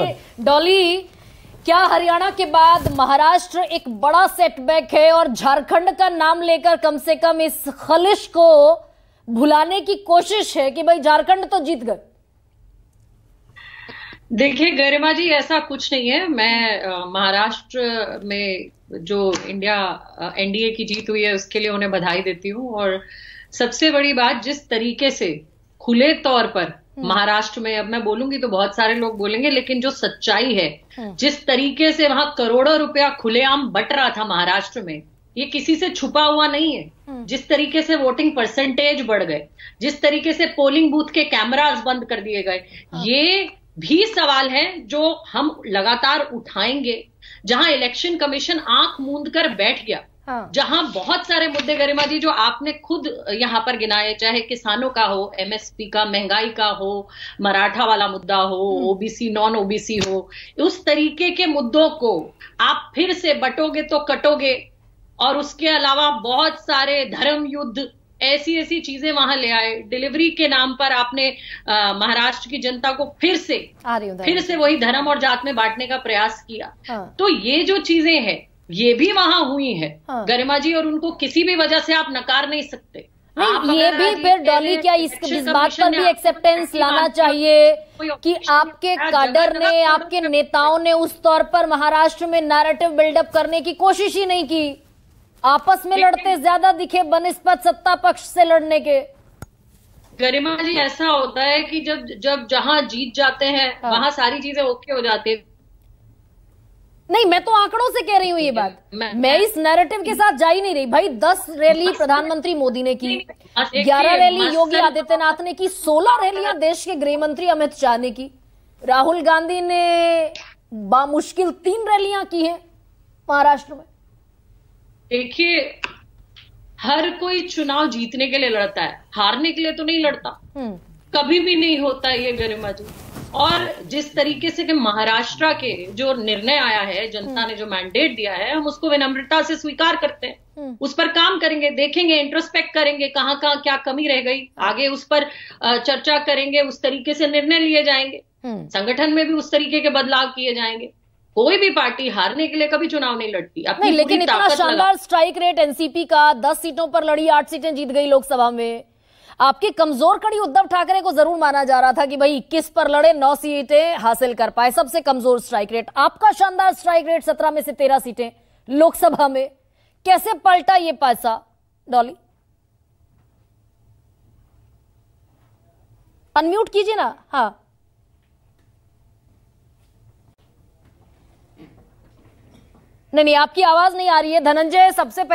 देखिए डॉली, क्या हरियाणा के बाद महाराष्ट्र एक बड़ा सेटबैक है और झारखंड का नाम लेकर कम से कम इस खलिश को भुलाने की कोशिश है कि भाई झारखंड तो जीत गए? देखिए गरिमा जी, ऐसा कुछ नहीं है। मैं महाराष्ट्र में जो एनडीए की जीत हुई है उसके लिए उन्हें बधाई देती हूँ। और सबसे बड़ी बात, जिस तरीके से खुले तौर पर महाराष्ट्र में, अब मैं बोलूंगी तो बहुत सारे लोग बोलेंगे, लेकिन जो सच्चाई है, जिस तरीके से वहां करोड़ों रुपया खुलेआम बट रहा था महाराष्ट्र में, ये किसी से छुपा हुआ नहीं है। जिस तरीके से वोटिंग परसेंटेज बढ़ गए, जिस तरीके से पोलिंग बूथ के कैमराज बंद कर दिए गए, ये भी सवाल है जो हम लगातार उठाएंगे। जहां इलेक्शन कमीशन आंख मूंद कर बैठ गया, जहां बहुत सारे मुद्दे गरिमा जी जो आपने खुद यहां पर गिनाए, चाहे किसानों का हो, एमएसपी का, महंगाई का हो, मराठा वाला मुद्दा हो, ओबीसी नॉन ओबीसी हो, उस तरीके के मुद्दों को आप फिर से बटोगे तो कटोगे। और उसके अलावा बहुत सारे धर्म युद्ध, ऐसी ऐसी चीजें वहां ले आए। डिलीवरी के नाम पर आपने महाराष्ट्र की जनता को फिर से वही धर्म और जात में बांटने का प्रयास किया। तो ये जो चीजें हैं ये भी वहां हुई है गरिमा जी, और उनको किसी भी वजह से आप नकार नहीं सकते। आप ये भी फिर डॉली, क्या इस बात पर भी एक्सेप्टेंस लाना चाहिए कि आपके काडर ने, आपके नेताओं ने उस तौर पर महाराष्ट्र में नैरेटिव बिल्डअप करने की कोशिश ही नहीं की? आपस में लड़ते ज्यादा दिखे बनिस्पत सत्ता पक्ष से लड़ने के। गरिमा जी, ऐसा होता है कि जब जब जहां जीत जाते हैं वहां सारी चीजें ओके हो जाती है। नहीं, मैं तो आंकड़ों से कह रही हूँ ये बात। मैं इस नैरेटिव के साथ जा ही नहीं रही। भाई 10 रैली प्रधानमंत्री मोदी ने की, 11 रैली योगी आदित्यनाथ ने की, 16 रैलियां देश के गृह मंत्री अमित शाह ने की, राहुल गांधी ने बामुश्किल 3 रैलियां की हैं महाराष्ट्र में। देखिए, हर कोई चुनाव जीतने के लिए लड़ता है, हारने के लिए तो नहीं लड़ता, कभी भी नहीं होता ये गरिमा जी। और जिस तरीके से कि महाराष्ट्र के जो निर्णय आया है, जनता ने जो मैंडेट दिया है, हम उसको विनम्रता से स्वीकार करते हैं। उस पर काम करेंगे, देखेंगे, इंट्रोस्पेक्ट करेंगे, कहाँ कहाँ क्या कमी रह गई, आगे उस पर चर्चा करेंगे, उस तरीके से निर्णय लिए जाएंगे, संगठन में भी उस तरीके के बदलाव किए जाएंगे। कोई भी पार्टी हारने के लिए कभी चुनाव नहीं लड़ती अपनी। लेकिन इतना शानदार स्ट्राइक रेट एनसीपी का, 10 सीटों पर लड़ी, 8 सीटें जीत गई लोकसभा में। आपकी कमजोर कड़ी उद्धव ठाकरे को जरूर माना जा रहा था कि भाई 21 पर लड़े, 9 सीटें हासिल कर पाए, सबसे कमजोर स्ट्राइक रेट। आपका शानदार स्ट्राइक रेट, 17 में से 13 सीटें लोकसभा में, कैसे पलटा ये पैसा डॉली? अनम्यूट कीजिए ना। हाँ, नहीं, आपकी आवाज नहीं आ रही है धनंजय। सबसे